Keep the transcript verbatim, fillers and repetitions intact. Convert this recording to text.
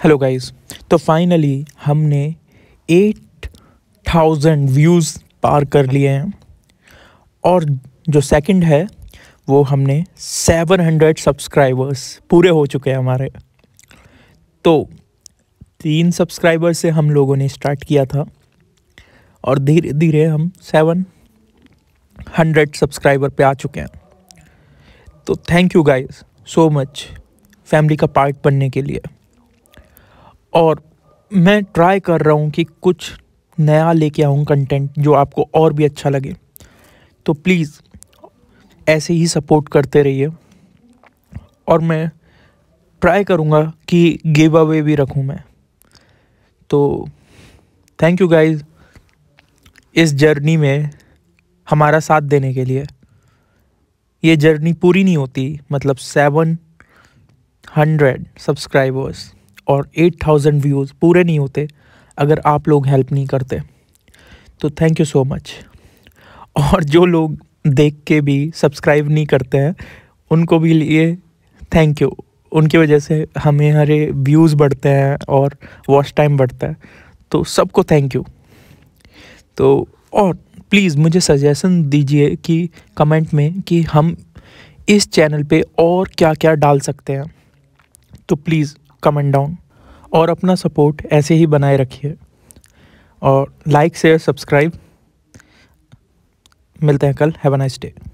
Hello guys, तो finally हमने eight thousand views पार कर लिए हैं और जो सेकंड है वो हमने सेवन हंड्रेड सब्सक्राइबर्स पूरे हो चुके हैं हमारे। तो तीन सब्सक्राइबर्स से हम लोगों ने स्टार्ट किया था और धीरे धीरे हम सेवन हंड्रेड सब्सक्राइबर पे आ चुके हैं। तो thank you guys so much family का पार्ट बनने के लिए। और मैं ट्राई कर रहा हूँ कि कुछ नया लेके आऊँ कंटेंट जो आपको और भी अच्छा लगे। तो प्लीज़ ऐसे ही सपोर्ट करते रहिए और मैं ट्राई करूँगा कि गिव अवे भी रखूँ मैं। तो थैंक यू गाइज़ इस जर्नी में हमारा साथ देने के लिए। ये जर्नी पूरी नहीं होती, मतलब सेवन हंड्रेड सब्सक्राइबर्स और एट थाउज़ेंड व्यूज़ पूरे नहीं होते अगर आप लोग हेल्प नहीं करते। तो थैंक यू सो मच। और जो लोग देख के भी सब्सक्राइब नहीं करते हैं उनको भी लिए थैंक यू। उनकी वजह से हमें हमारे व्यूज़ बढ़ते हैं और वॉच टाइम बढ़ता है। तो सबको थैंक यू। तो और प्लीज़ मुझे सजेशन दीजिए कि कमेंट में कि हम इस चैनल पे और क्या क्या डाल सकते हैं। तो प्लीज़ कमेंट डाउन और अपना सपोर्ट ऐसे ही बनाए रखिए और लाइक शेयर सब्सक्राइब। मिलते हैं कल। Have a nice day.